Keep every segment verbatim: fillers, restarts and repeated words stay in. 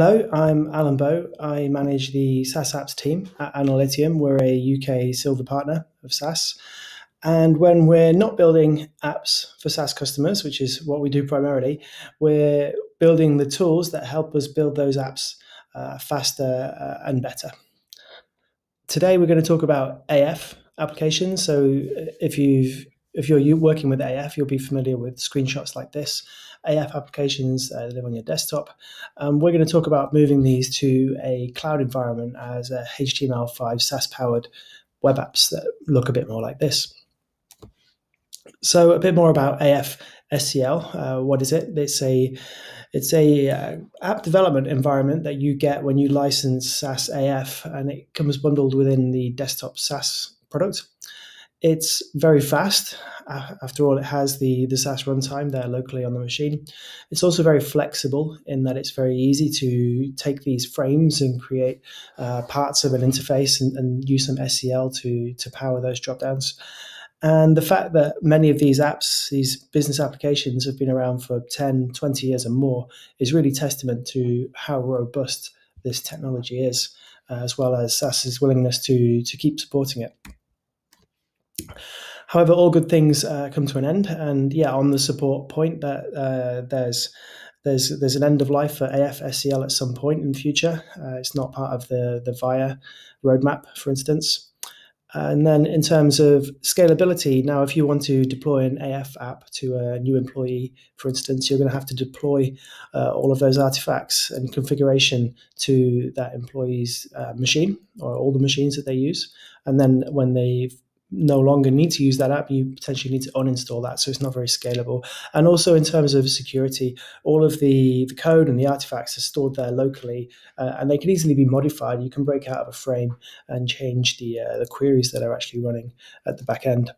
Hello, I'm Alan Bowe. I manage the S A S apps team at Analytium. We're a U K silver partner of S A S. And when we're not building apps for S A S customers, which is what we do primarily, we're building the tools that help us build those apps uh, faster uh, and better. Today, we're going to talk about A F applications. So if you've If you're working with A F, you'll be familiar with screenshots like this. A F applications uh, live on your desktop. Um, we're going to talk about moving these to a cloud environment as a H T M L five S A S-powered web apps that look a bit more like this. So a bit more about A F S C L. Uh, what is it? It's a it's a uh, app development environment that you get when you license S A S A F, and it comes bundled within the desktop S A S product. It's very fast. After all, it has the, the S A S runtime there locally on the machine. It's also very flexible in that it's very easy to take these frames and create uh, parts of an interface and, and use some S C L to, to power those dropdowns. And the fact that many of these apps, these business applications, have been around for ten, twenty years and more is really testament to how robust this technology is, as well as SAS's willingness to, to keep supporting it. However, all good things uh, come to an end, and yeah, on the support point, that uh, there's there's there's an end of life for A F S C L at some point in the future. Uh, it's not part of the the Viya roadmap, for instance. Uh, and then in terms of scalability, now if you want to deploy an A F app to a new employee, for instance, you're going to have to deploy uh, all of those artifacts and configuration to that employee's uh, machine, or all the machines that they use, and then when they've no longer need to use that app, you potentially need to uninstall that, so it's not very scalable. And also in terms of security, all of the, the code and the artifacts are stored there locally, uh, and they can easily be modified. You can break out of a frame and change the, uh, the queries that are actually running at the back end.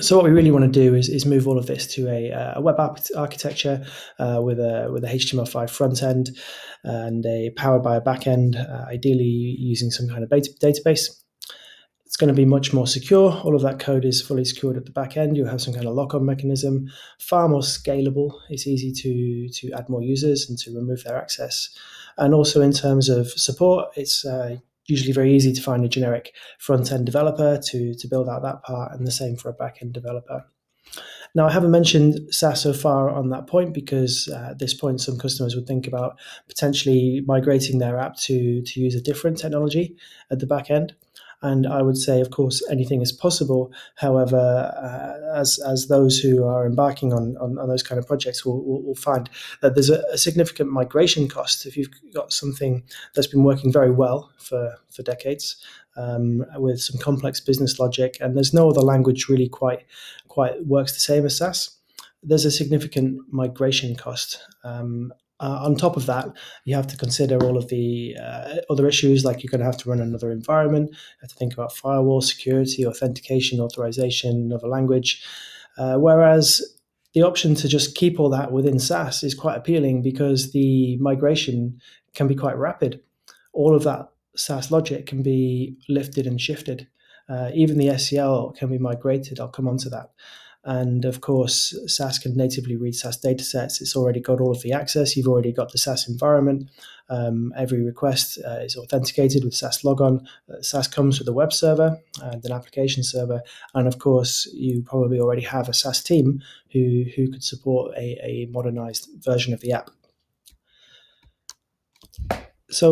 So what we really want to do is, is move all of this to a, a web app architecture uh, with a with a H T M L five front end and a powered by a back end, uh, ideally using some kind of beta database. It's going to be much more secure. All of that code is fully secured at the back end. You'll have some kind of lock-on mechanism, far more scalable. It's easy to, to add more users and to remove their access. And also in terms of support, it's uh, usually very easy to find a generic front-end developer to, to build out that part, and the same for a back-end developer. Now, I haven't mentioned S A S so far on that point because uh, at this point, some customers would think about potentially migrating their app to, to use a different technology at the back end. And I would say, of course, anything is possible. However, uh, as as those who are embarking on, on, on those kind of projects will, will, will find that there's a, a significant migration cost if you've got something that's been working very well for, for decades um, with some complex business logic, and there's no other language really quite, quite works the same as S A S. There's a significant migration cost. Um, Uh, on top of that, you have to consider all of the uh, other issues, like you're going to have to run another environment. You have to think about firewall, security, authentication, authorization, another language. Uh, whereas the option to just keep all that within S A S is quite appealing because the migration can be quite rapid. All of that S A S logic can be lifted and shifted. Uh, even the S C L can be migrated. I'll come on to that. And of course, S A S can natively read S A S datasets. It's already got all of the access. You've already got the S A S environment. Um, every request uh, is authenticated with S A S logon. Uh, S A S comes with a web server and an application server. And of course, you probably already have a S A S team who, who could support a, a modernized version of the app. So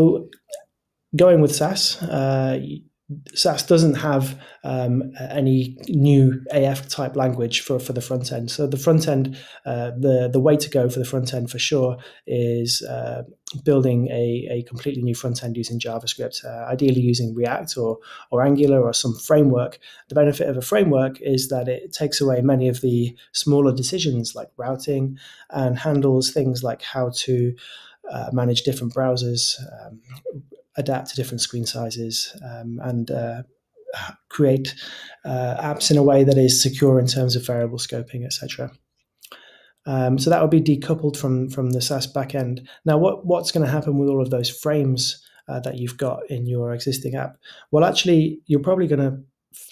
going with S A S, uh, S A S doesn't have um, any new A F type language for, for the front end. So the front end, uh, the, the way to go for the front end for sure is uh, building a, a completely new front end using JavaScript, uh, ideally using React or, or Angular or some framework. The benefit of a framework is that it takes away many of the smaller decisions like routing and handles things like how to uh, manage different browsers, um, adapt to different screen sizes, um, and uh, create uh, apps in a way that is secure in terms of variable scoping, et cetera. Um, so that would be decoupled from, from the S A S backend. Now, what, what's going to happen with all of those frames uh, that you've got in your existing app? Well, actually, you're probably going to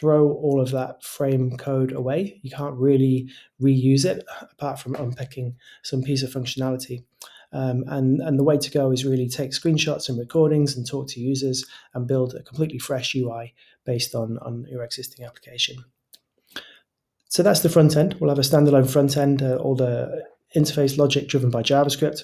throw all of that frame code away. You can't really reuse it apart from unpicking some piece of functionality. Um, and, and the way to go is really take screenshots and recordings and talk to users and build a completely fresh U I based on, on your existing application. So that's the front end. We'll have a standalone front end, uh, all the interface logic driven by JavaScript.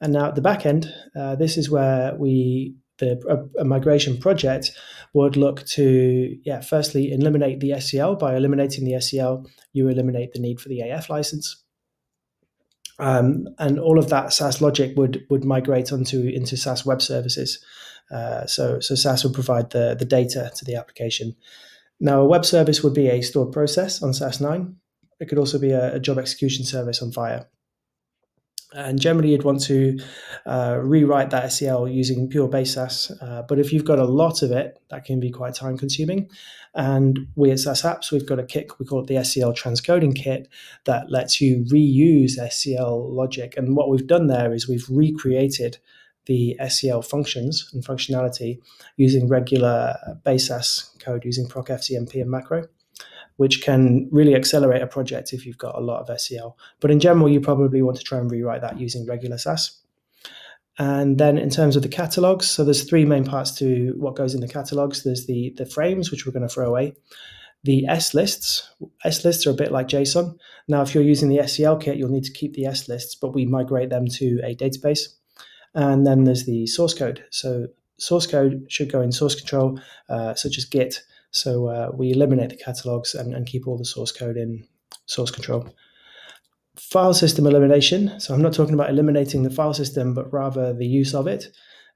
And now at the back end, uh, this is where we, the, a, a migration project would look to, yeah, firstly eliminate the S C L. By eliminating the S C L, you eliminate the need for the A F license. Um, and all of that S A S logic would would migrate onto into S A S web services. Uh, so, so S A S would provide the, the data to the application. Now, a web service would be a stored process on SAS nine. It could also be a, a job execution service on Viya. And generally, you'd want to uh, rewrite that S C L using pure base S A S. Uh, but if you've got a lot of it, that can be quite time consuming. And we at S A S Apps, we've got a kit, we call it the S C L transcoding kit, that lets you reuse S C L logic. And what we've done there is we've recreated the S C L functions and functionality using regular base S A S code, using PROC F C M P and MACRO, which can really accelerate a project if you've got a lot of S C L. But in general, you probably want to try and rewrite that using regular S A S. And then in terms of the catalogs, so there's three main parts to what goes in the catalogs. There's the, the frames, which we're going to throw away. The S lists. S lists are a bit like JSON. Now, if you're using the S C L kit, you'll need to keep the S lists, but we migrate them to a database. And then there's the source code. So source code should go in source control, uh, such as Git. So uh, we eliminate the catalogs and, and keep all the source code in source control. File system elimination. So I'm not talking about eliminating the file system, but rather the use of it.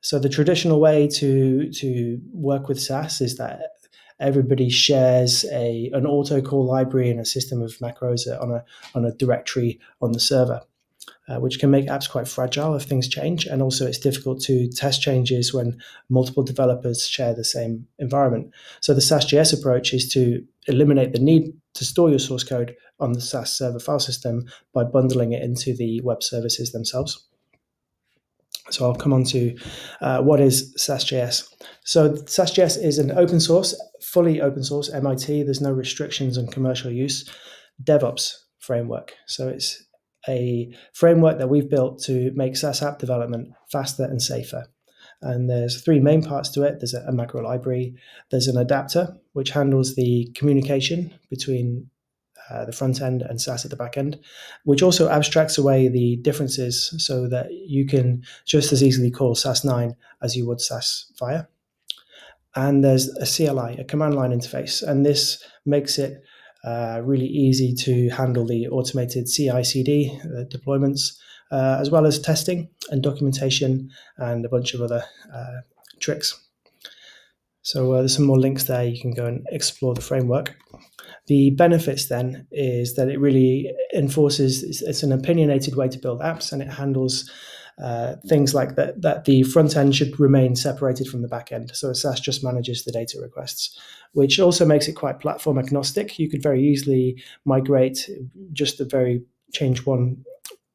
So the traditional way to, to work with S A S is that everybody shares a, an autocall library and a system of macros on a, on a directory on the server, Uh, which can make apps quite fragile if things change. And also it's difficult to test changes when multiple developers share the same environment. So the SAS.js approach is to eliminate the need to store your source code on the S A S server file system by bundling it into the web services themselves. So I'll come on to uh, what is SAS.js. So SAS.js is an open source, fully open source, M I T. There's no restrictions on commercial use. DevOps framework. So it's a framework that we've built to make S A S app development faster and safer. And there's three main parts to it. There's a, a macro library, there's an adapter, which handles the communication between uh, the front end and S A S at the back end, which also abstracts away the differences so that you can just as easily call SAS nine as you would S A S Viya. And there's a C L I, a command line interface, and this makes it Uh, really easy to handle the automated C I C D uh, deployments, uh, as well as testing and documentation and a bunch of other uh, tricks. So uh, there's some more links there. You can go and explore the framework. The benefits then is that it really enforces, it's, it's an opinionated way to build apps, and it handles uh, things like that, that the front end should remain separated from the back end. So S A S just manages the data requests, which also makes it quite platform agnostic. You could very easily migrate just a very change one,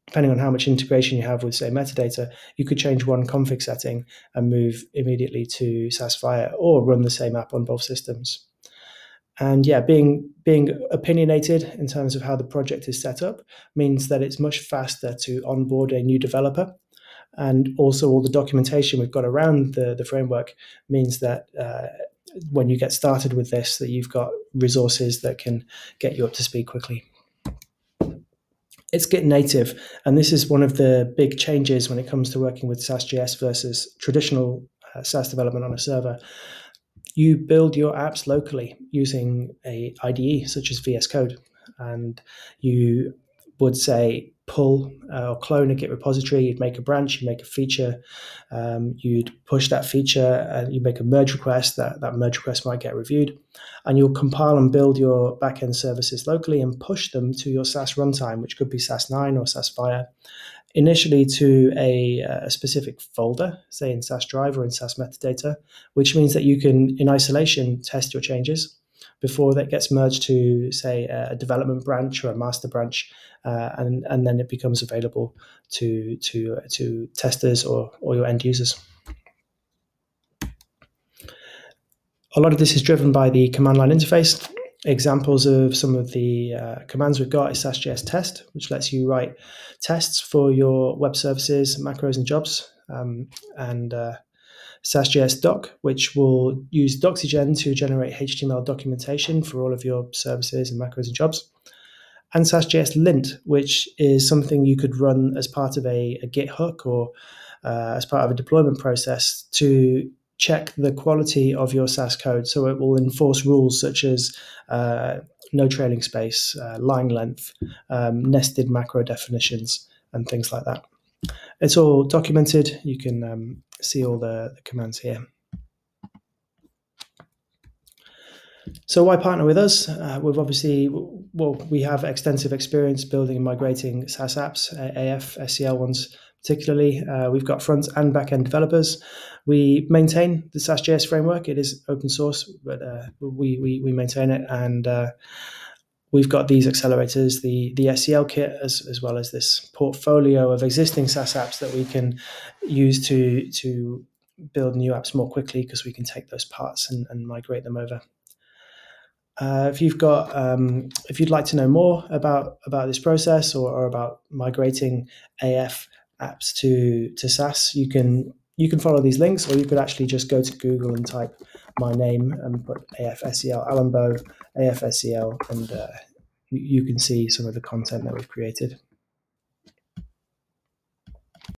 depending on how much integration you have with, say, metadata, you could change one config setting and move immediately to S A S Viya, or run the same app on both systems. And yeah, being being opinionated in terms of how the project is set up means that it's much faster to onboard a new developer. And also all the documentation we've got around the, the framework means that uh, when you get started with this, that you've got resources that can get you up to speed quickly. It's Git native, and this is one of the big changes when it comes to working with SAS.js versus traditional uh, S A S development on a server. You build your apps locally using a I D E such as V S Code, and you would say pull uh, or clone a Git repository. You'd make a branch, you make a feature, um, you'd push that feature, and you make a merge request. That that merge request might get reviewed, and you'll compile and build your backend services locally and push them to your S A S runtime, which could be SAS nine or S A S Viya, initially to a, a specific folder, say in S A S Drive or in S A S Metadata, which means that you can, in isolation, test your changes before that gets merged to, say, a development branch or a master branch, uh, and, and then it becomes available to, to, to testers or, or your end users. A lot of this is driven by the command line interface. Examples of some of the uh, commands we've got is S A S dot J S test, which lets you write tests for your web services, macros, and jobs, um, and uh, S A S dot J S doc, which will use Doxygen to generate H T M L documentation for all of your services and macros and jobs, and S A S dot J S lint, which is something you could run as part of a, a Git hook or uh, as part of a deployment process to check the quality of your S A S code. So it will enforce rules such as uh, no trailing space, uh, line length, um, nested macro definitions, and things like that. It's all documented. You can um, see all the, the commands here. So why partner with us? Uh, we've obviously, well, we have extensive experience building and migrating S A S apps, A F S E L ones particularly. Uh, we've got front and back end developers. We maintain the S A S dot J S framework. It is open source, but uh, we, we, we maintain it. And uh, we've got these accelerators, the, the S C L kit, as, as well as this portfolio of existing S A S apps that we can use to, to build new apps more quickly, because we can take those parts and, and migrate them over. Uh, if you've got, um, if you'd like to know more about about this process or, or about migrating A F apps to to S A S, you can you can follow these links, or you could actually just go to Google and type my name and put A F S E L, Alan Bowe, A F S E L, and uh, you can see some of the content that we've created.